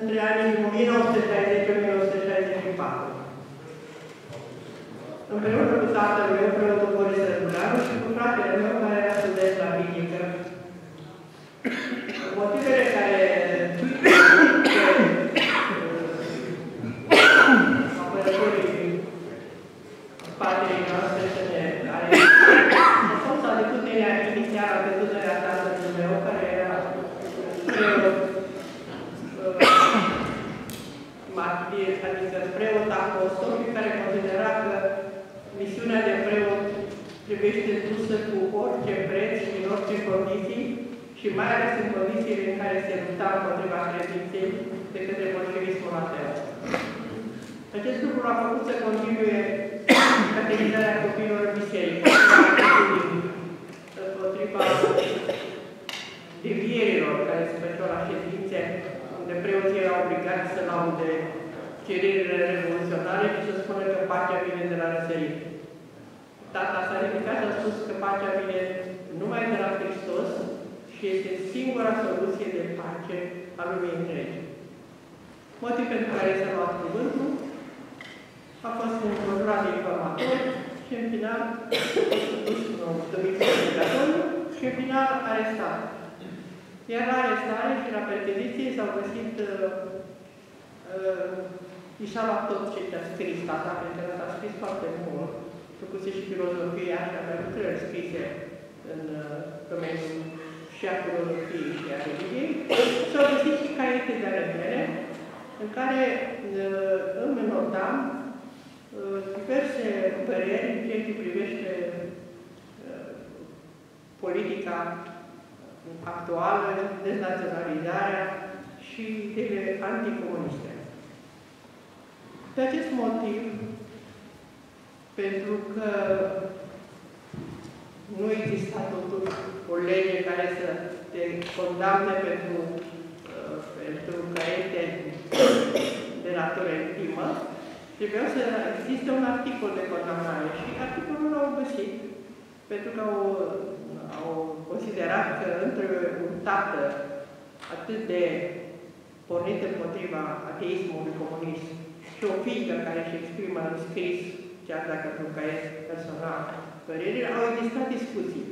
Între anii 1960-1964. Împreună cu tatăl meu, preotul Boris Răzbunanu, și cu fratele meu, care era student la biblică. Motivele care apărătorii patriei noastre care fost adicuterea inițială a văzuterea tatălui meu, care era adică preot apostol, care considera că misiunea de preot trebuie dusă cu orice preț și în orice condiții, și mai ales în condițiile în care se lupta împotriva credinței de către bolșevismul ateu. Acest lucru a făcut să continue catehizarea copiilor biserică, împotriva devierilor care se făceau la ședințe, unde preoții erau obligați să laude cererile revoluționare și să spună că pacea vine de la răsărit. Tata s-a ridicat și a spus că pacea vine numai de la Hristos și este singura soluție de pace a lumii întregi. Motiv pentru care s-a luat cuvântul a fost înconjurat de informatori și în final și în final arestat. Iar la arestare și la percheziție s-au găsit i s-a luat tot ce te-a scris tata, pentru că a scris foarte mult, făcuse și filozofia și avea lucrări scrise în domeniul și a filozofiei și a religiei. S-au găsit și caiete de arătele, în care îmi notam diverse păreri în ceea ce privește politica actuală, deznaționalizarea și ideile anticomuniste. De acest motiv, pentru că nu exista totuși o lege care să te condamne pentru caiete de natură intimă, trebuia să existe un articol de condamnare și articolul l-au găsit, pentru că au considerat că între un tată atât de pornit împotriva ateismului comunist și o fiică care își exprimă în scris, chiar dacă pentru că este personal, părerile, au existat discuții.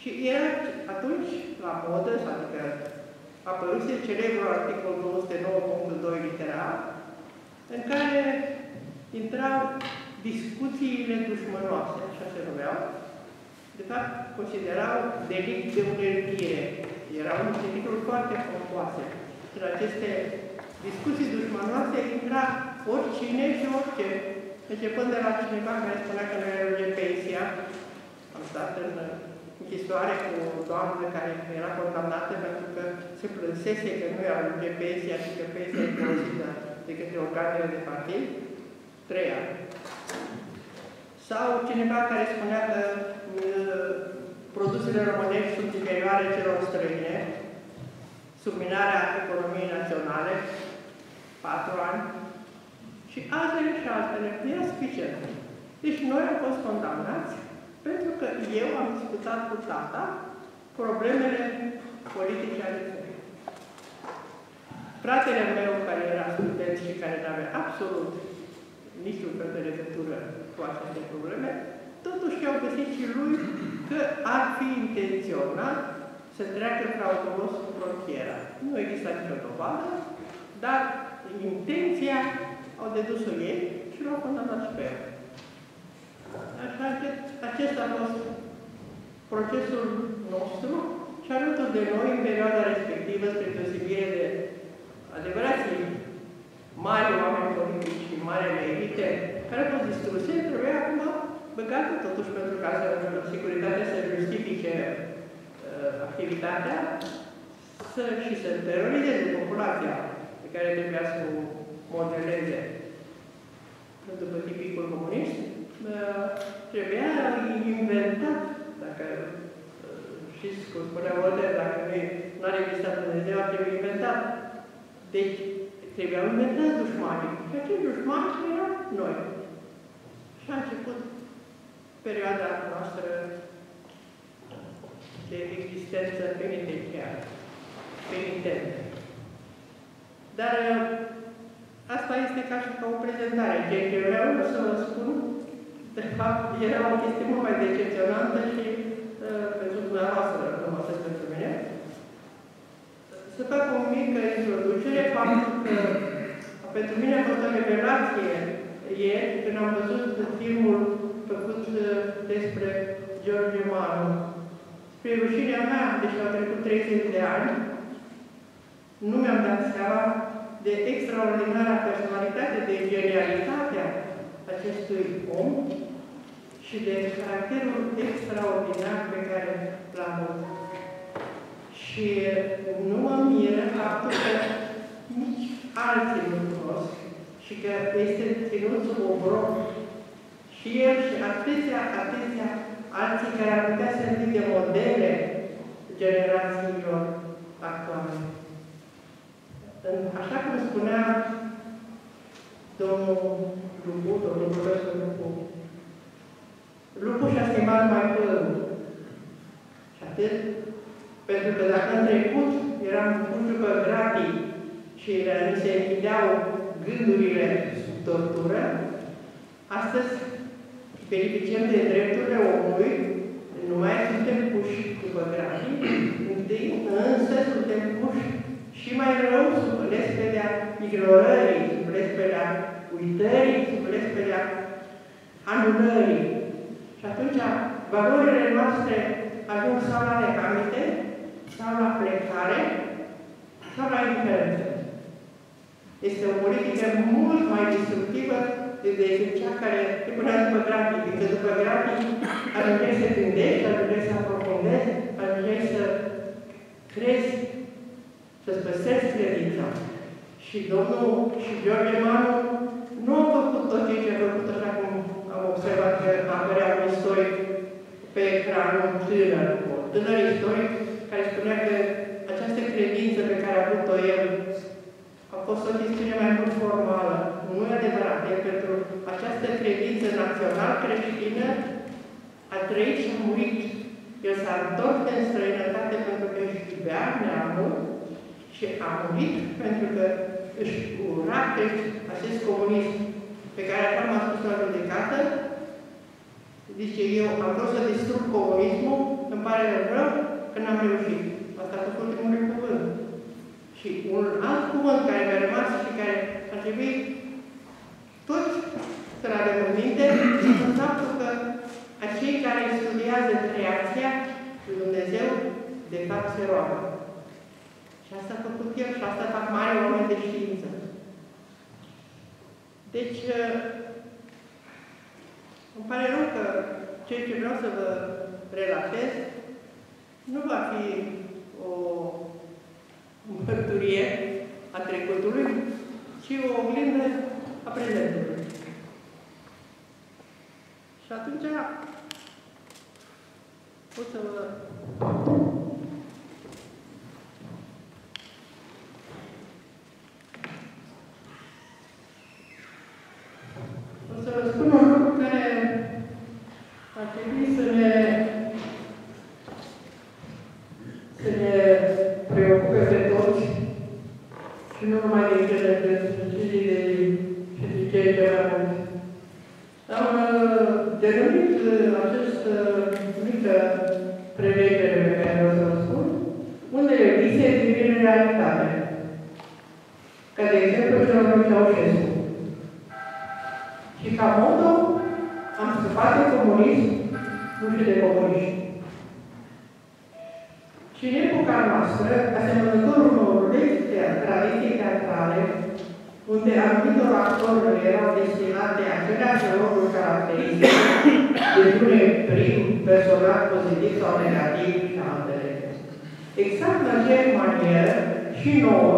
Și era atunci la modă, adică apăruse celebrul articol 209.2 literal, în care intrau discuțiile dușmănoase, așa se numeau. De fapt, considerau delict de unerghire. Erau niște lucruri foarte pompoase. Și aceste discuții dușmanoase intra oricine și orice. Începând de la cineva care spunea că nu ajunge pensia, am stat în închisoare cu o doamnă care era condamnată pentru că se plânsese că nu ajunge pensia și că pensia e folosită de către organele de partid, 3 ani. Sau cineva care spunea că produsele românești sunt inferioare celor străine, subminarea economiei naționale, 4 ani, și altele și altele. Era suficient. Deci noi am fost condamnați pentru că eu am discutat cu tata problemele politice ale țării. Fratele meu, care era student și care nu avea absolut niciun fel de legătură cu aceste probleme, totuși i-au găsit și lui că ar fi intenționat să treacă fraudulos cu frontiera. Nu exista nicio dovadă, dar intenția au dedus-o ei și l-au condamnat și pe el. Așa că acesta a fost procesul nostru și alături de noi în perioada respectivă, spre deosebire de adevărații mari oameni politici și mari elite, care au fost distruse, trebuia acum băgată totuși pentru ca să securitatea să justifice activitatea și să terorizeze populația pe care trebuia să o modeleze. După tipicul comunist, trebuia inventat, dacă știți cum spunea Walter, dacă nu ar exista Dumnezeu, ar trebui inventat. Deci, trebuiau inventați dușmanii. Și acei dușmani erau noi. Și a început perioada noastră de existență penitentă. Dar asta este ca și ca o prezentare. Ceea ce vreau să vă spun, de fapt, era o chestie mult mai decepționantă și pentru dumneavoastră, nu mă pentru mine. Să fac o mică introducere, faptul că pentru mine a fost o revelație ieri, când am văzut filmul făcut despre George Manu. Spre rușinea mea, deși au trecut 30 de ani, nu mi-am dat seama de extraordinara personalitate, de genialitatea acestui om și de caracterul extraordinar pe care l-am avut. Și nu mă miră faptul că nici alții nu cunosc și că este ținut sub obroc. Și el și atâția alții care ar putea servi de modele generațiilor actuale. Așa cum spunea domnul Lupu, Lupu și-a schimbat mai plânul. Și atât. Pentru că dacă în trecut eram cu gratii și ni se închideau gândurile sub tortură, astăzi beneficiem de drepturile omului, nu mai suntem puși după gratii, însă suntem puși și mai rău sub lespedea ignorării, sub lespedea uitării, sub lespedea anulării. Și atunci valorile noastre ajung sau la recamite, sau la plecare, sau la indiferență. Este o politică mult mai destructivă decât cea care te punea după gratii. Pentru că după gratii ajungeai să gândești, ajungeai să aprofundezi, ajungeai să crezi, să-ți păstrezi credința. Și Domnul și George Manu nu au făcut tot ce a făcut, așa cum am observat că apărea un istoric pe ecranul tânăr, un tânăr istoric care spunea că această credință pe care a avut-o el a fost o chestiune mai mult formală. Nu e adevărat, e pentru această credință național-creștină a trăit și murit. El s-a întors în străinătate pentru că își iubea neamul și a murit pentru că își ura acest comunism pe care acum a spus la judecată. Zice, eu am vrut să distrug comunismul, îmi pare rău că n-am reușit. Asta a fost ultimul cuvânt. Și un alt cuvânt care mi-a rămas și care ar trebui toți să l avem în minte, este faptul că acei care studiază creația lui Dumnezeu, de fapt se roagă. Și asta a făcut el și asta fac mari oameni de știință. Deci, îmi pare rău că ceea ce vreau să vă relatez nu va fi o mărturie a trecutului, ci o oglindă a prezentului. Și atunci pot să vă... unde anumitor actorilor erau destinate aceleași roluri caracteristice, de prim personaj pozitiv sau negativ și altele. Exact în aceeași manieră și nouă,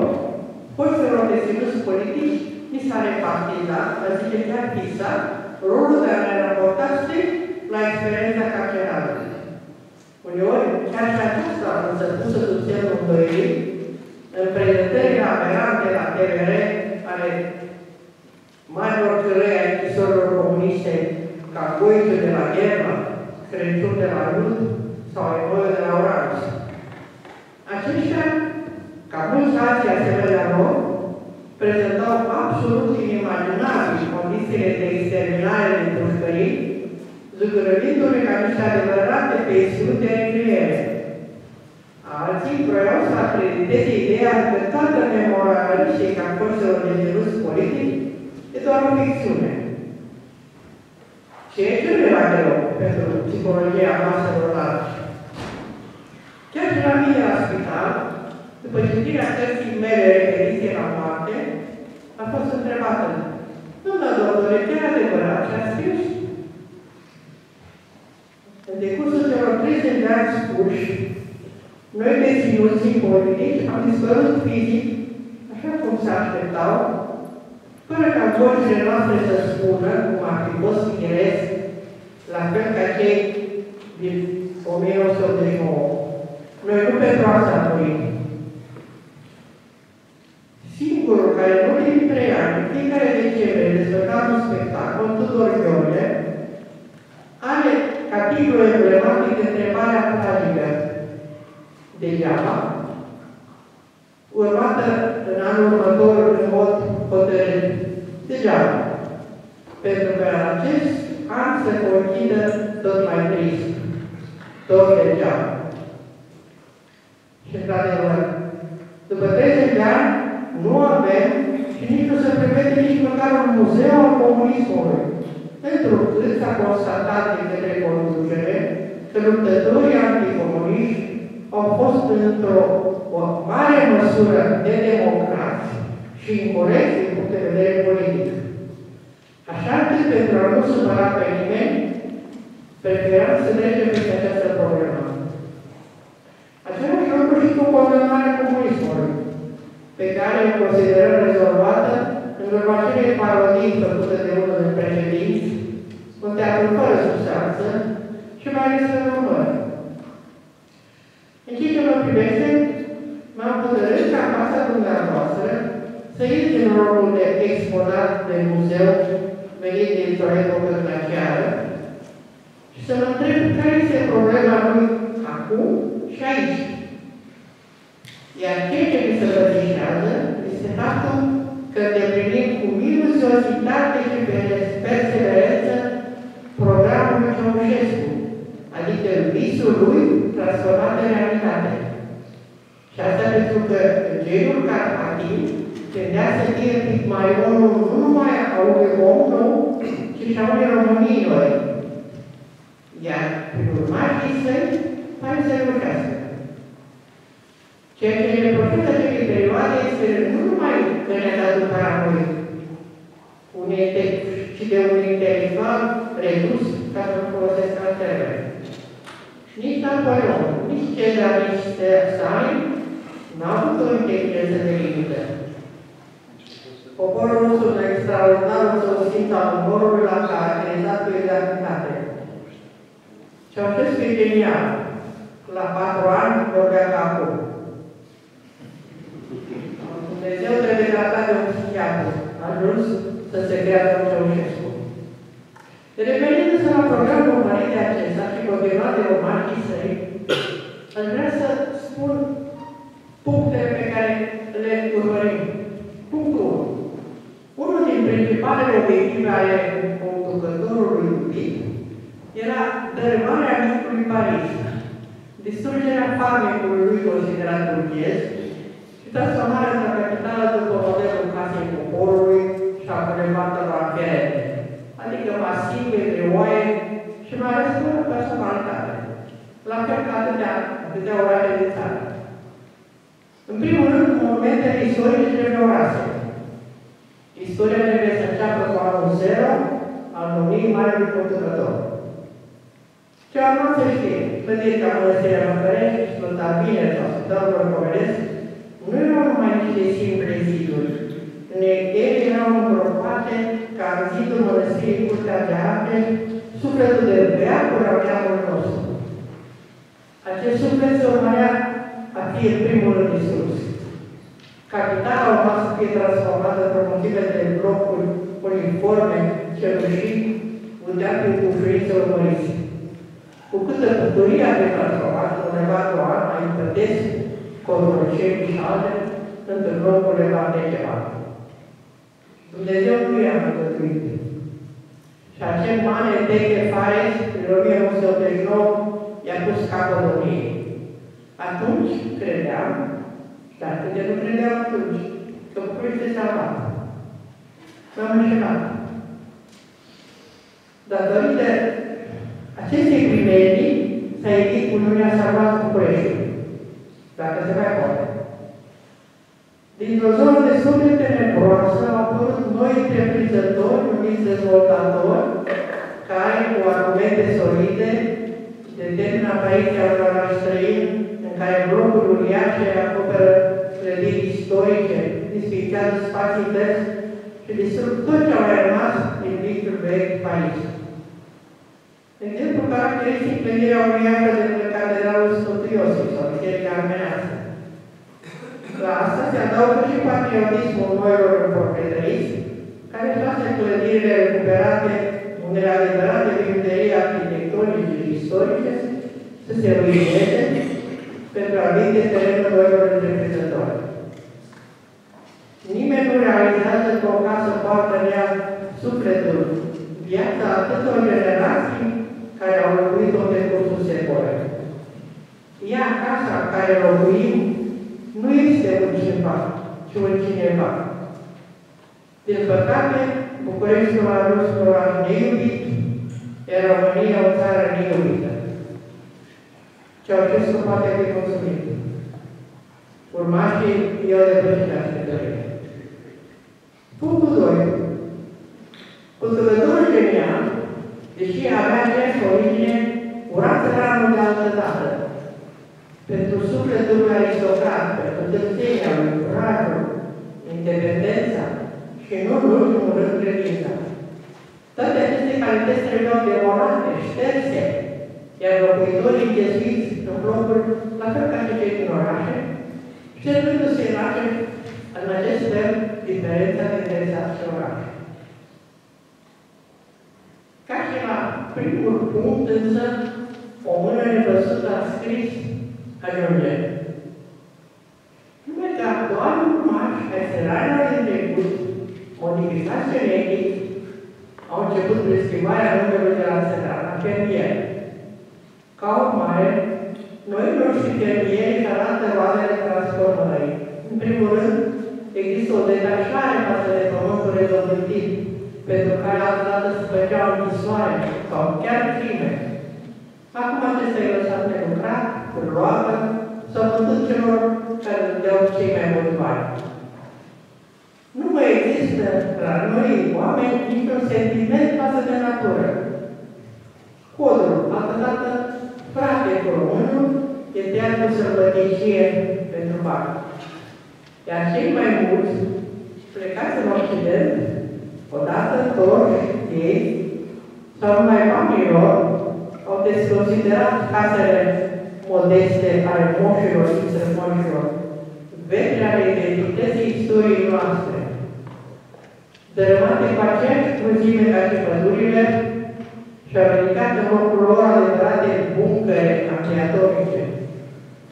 poștelor de ținuți politici ni s-a repartizat, facilitat pisat, rolul de a ne raporta strict la experiența carcerală. Uneori, chiar și aceasta a fost pusă sub semnul îndoirii în prezentările aberante la TVR ale marilor cărăi a închisorilor comuniste, ca Goițul de la Gherma, Crăciun de la Lund sau Evoiu de la Oranj. Aceștia, ca mulți alții asemenea lor, prezentau absolut inimaginabili condițiile de exterminare din pușcării, zugrăvindu-le ca niște adevărate pensiuni de încriere. Alții vreau să acrediteze ideea că toată memorialistica forțelor de virus politic e doar o ficțiune. Ce e cel mai greu pentru psihologia maselor largi? Chiar și la mine la spital, după citirea cărții mele referiție la moarte, a fost întrebată: "Domnul doctore, chiar adevărat ce a scris?" În decursul celor 30 de ani spuși, noi, deținuții politici, am dispărut fizic, așa cum se așteptau, fără ca vocile noastre să spună, cum ar fi fost Iurescu, la fel ca cei din 1989. Noi nu pentru asta am murit. Singurul care în ultimii 3 ani, în fiecare decembrie, desfășura un spectacol, Tudor Gheorghe, are capitolul emblematic de întrebarea tragică. Degeaba, urmată în anul următor în mod hotărât. Degeaba. Pentru că acest an se conchidă tot mai trist. Tot degeaba. Și într-adevăr, după 30 de ani, nu avem și nici nu se prevede nici măcar un muzeu al comunismului. Pentru că s-a constatat de către conducere că luptătorii anticomuniști au fost într-o mare măsură de democrați și incorecți din punct de vedere politic. Așa încât, pentru a nu supăra pe nimeni, preferam să trecem peste această problemă. Același lucru și cu condamnarea comunismului, pe care o considerăm rezolvată în urma acelei parodii făcute de unul din președinți, un teatru fără substanță și mai ales în urmări. În ceea ce mă privește, m-am hotărât ca fața dumneavoastră să ies din rolul de exponat de muzeu venit dintr-o epocă glaciară și să mă întreb care este problema lui acum și aici. Iar ceea ce mi se văzișează este faptul că îndeplinim cu minusiozitate și perseverență programul lui Iurescu, adică visul lui transformat în realitate. Și asta pentru că genul carpatin tendea să fie mai unul nu numai a unui om nou, ci și a unei României noi. Iar prin urmașii săi, pare să lucrească. Ceea ce ne profită acelei perioade este nu numai că ne-a dat un paracol, ci de un intelectual redus ca să folosesc altele. Nici Napoleon, nici Cezar, nici Stalin n-au avut o inteligență de limită. Poporul nostru de extraordinar însoțit al umorului la care a dat o exactitate. Ceaușescu e genial. La 4 ani vorbea ca acum. Dumnezeu trebuie tratat de un psihiatru, ajuns să se creadă un Ceaușescu. Referindu-se la programul mărit de acesta și continuat de romanii săi, aș vrea să spun punctele pe care le urmărim. Punctul 1. Unul din principalele obiective ale conducătorului iubit era dărâmarea micului Paris, distrugerea farmecului lui considerat burghez și transformarea într-o capitală după modelul casei poporului și a bulevardului Archerete, adică masive, greoaie și mai ales fără personalitate, la fel ca atâtea orașe de țară. În primul rând, momentele istorice generoase. Istoria trebuie să înceapă cu anul 0 al lumii marelui conducător. Chiar nu se știe, când este Mărățirea Mărăiești, spântabile sau spântabilor pomenesc, nu erau numai niște simple ziduri. Ele erau îngropate ca în zidul Mărățirii Curtea de Ape, sufletul de bea cu rauneamul nostru. Acest suflet se urmărea a fi în primul rând Iisus. Capitala urma să fie transformată într-o mulțime de blocuri uniforme, cerușii, unde apri cu friți urmăriți. Cu câtă bucurie a fi transformată undeva cu ani mai întâlnesc, codroceni și alte, într-o locul undeva de ceva. Dumnezeu nu i-a măgătuit. Și acel mare teche Fares, în 1989, i-a pus capul României. Atunci credeam, dar când nu credeam atunci, că Bucur este salvat. M-am înșelat. Datorită acestei primelii, s-a ieșit Uniunea Salvată Bucureștiului, dacă se mai poate. Dintr-o zonă de suflete nebroasă au apărut noi întreprinzători, uniți dezvoltatori, care, cu argumente solide, determină apariția unor orași străini, în care blocuri uriașe acoperă clădiri istorice, dispitează spații verzi și distrug tot ce au mai rămas din victul vechi Paris. Exemplu caracteristic clădirea uriașă de Catedralul Sfântul Iosif sau Biserica Armenească. La asta se adaugă și patriotismul noilor împroprietăriți, care face clădirile recuperate, unele adevărate bijuterii arhitectonice și istorice, să se ruineze pentru a vinde terenul noilor întreprinzători. Nimeni nu realizează că o casă poartă în ea sufletul, viața atâtor generații care au locuit-o de cursul secolului. Ea, casa în care locuim, nu este un ceva, ci un cineva. Din păcate, Bucureștiul a ajuns un an neiubit, iar România o țară neiubită. Ceea ce se poate fi consumit. Urmașii i-au depășit așteptările. Punctul 2. Conducătorul genial, deși avea aceeași origine, ura țăranul de altă dată. Pentru sufletul lui aristocrat, pentru târțenia lui, curajul, independența și nu în ultimul rând credința. Toate aceste calități trebuiau demolate, șterse, iar locuitorii înghesuiți în blocuri, la fel ca și cei din orașe, ștergându-se în orașe, în acest fel, diferența dintre sat și orașe. Ca și la primul punct, însă, o mână nevăzută a scris ajunge. Numai că actualul urmaș, excelarea din trecut, modificați genetici, au început prin schimbarea numelui de la Serat, la fermieri. Ca urmare, noi noștri fermieri arată roadele transformării. În primul rând, există o detașare față de pământul rezolvândit, pentru care altădată se făceau închisoare sau chiar crime. Acum acesta e lăsat nelucrat, cu roadă, sau vândând celor care dădeau cei mai mulți bani. Nu mai există la noi, oameni, niciun sentiment față de natură. Codul, altădată, frate cu românul, este iar cu sărbăticie pentru bani. Iar cei mai mulți, plecați în Occident, odată întorși ei, sau numai oamenii lor, au desconsiderat casele modeste ale moșilor și sărmoșilor, vechi ale identității istoriei noastre. Dărâmate cu aceeași cruzime ca și pădurile, și a ridicat în locul lor adevărat de buncăre antiatomice,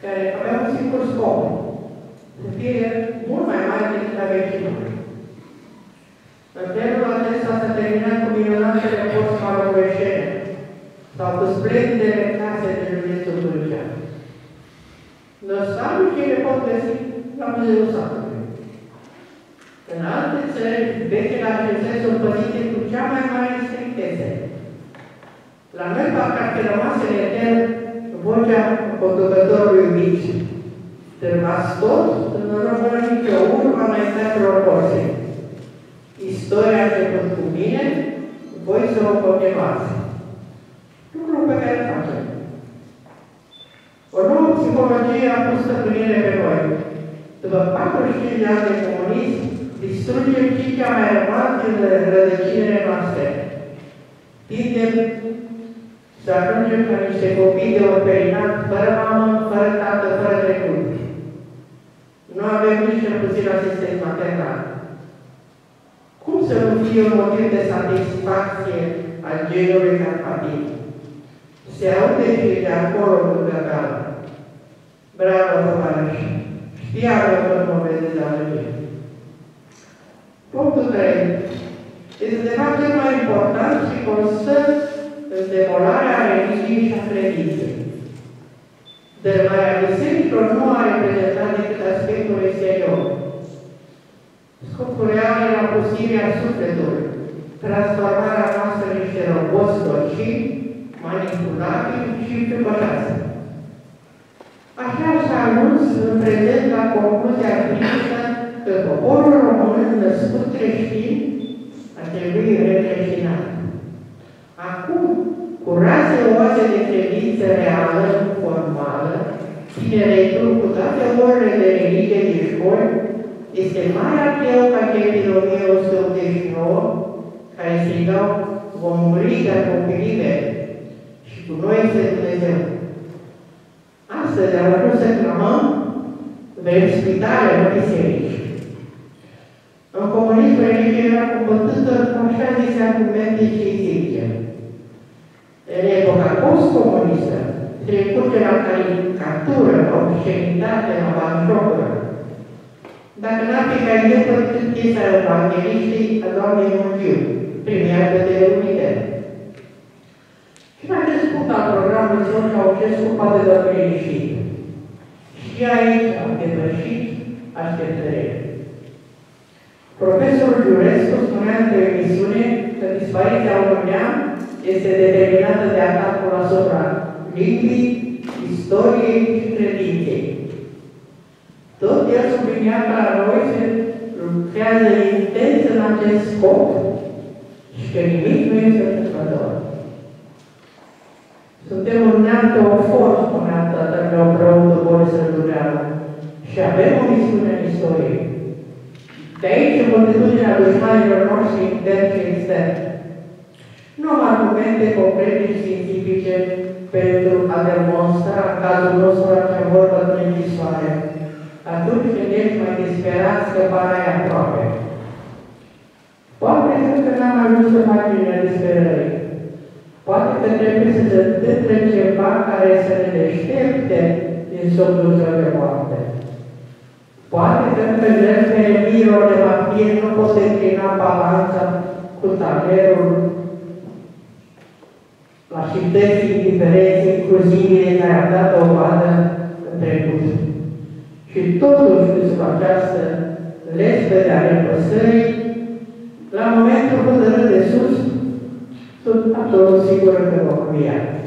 care aveau un singur scop, să fie mult mai mari decât la vecinului. În felul acesta s-a terminat cu milionatele post-maroveșene, sau cu splendidele case de județul turcean. Nostalul și ele pot găsi la Muzeul Satului. În alte țări, vechile acestea sunt păzite cu cea mai mare strictețe. La noi, parcă ar fi rămas în etern vocea conducătorului mici. Târvați tot, în urmă nicio urmă mai stat proporție. istoria trecut cu mine, voi să o continuați. Lucrul pe care îl facem. O nouă psihologie a pus stăpânire pe noi. După 45 de ani de comunism, distruge chica mai rămas din rădăcinile noastre. Tindem să ajungem ca niște copii de orfelinat, fără mamă, fără tată, fără trecut. Nu avem nici în puțin asistent maternal. Cum să nu fie un motiv de satisfacție al genului carpatin? Se aude și de acolo lângă gală. Bravo, Fares! Știa că nu mă vedeți la lege. Punctul 3. Este de fapt cel mai important și constă în demolarea religiei și a credinței. Dărâmarea bisericilor nu a reprezentat decât aspectul exterior. Scopul real era pustirea sufletului, transformarea noastră în niște roboți și manipulabili și psihopatați. Așa s-a ajuns în prezent la concluzia prinsă că poporul român născut creștin a trebuit recreștinat. Acum, cu rase oase de credință reală, formală, tineretul cu toate orele de religie de școli, este mai ateu ca cei din 1989, care strigau, vom muri de copii liberi și cu noi este Dumnezeu. Astăzi, am ajuns să clamăm, vrem spitale, nu biserici. În comunism, religia era combătută cu așa zise argumente și zice. În epoca post-comunistă, trecute la caricatură, obscenitate, la banjocură. Dacă n-ar fi caricatură, cât este evangeliștii a doamnei Munciu, primiată de Unite. Și în acest punct al programului său și-au crescut poate doar greșit. Și aici au depășit așteptările. Profesorul Iurescu spunea într-o emisiune că dispariția unui neam este determinată de atacul asupra limbii, istoriei și credinței. Tot el sublinea că la noi se lucrează intens în acest scop și că nimic nu este întâmplător. Suntem un neam teofor, spunea tatăl meu preotul Borisă Dureanu, și avem o misiune în istorie. De aici constituția dușmanilor noștri intern și extern. Nu am argumente concrete și științifice pentru a demonstra cazul nostru acea vorbă în închisoare. Atunci când ești mai disperat, scăparea e aproape. Poate că n-am ajuns în marginea disperării. Poate că trebuie să se întâmple ceva care să ne deștepte din somnul său de moarte. Poate că pe dreptele mirilor de mafie nu poți înclina balanța cu tablerul la șipteții indiferențe, incluzivile care a dat o vadă în trecut. Și totuși, sub această lespede a repăsării, la momentul hotărât de sus, sunt absolut sigură că vom avea.